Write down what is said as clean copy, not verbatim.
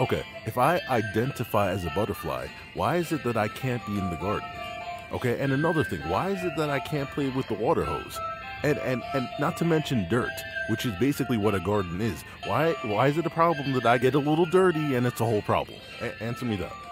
Okay, if I identify as a butterfly, why is it that I can't be in the garden? Okay, and another thing, why is it that I can't play with the water hose? And not to mention dirt, which is basically what a garden is. Why is it a problem that I get a little dirty and it's a whole problem? Answer me that.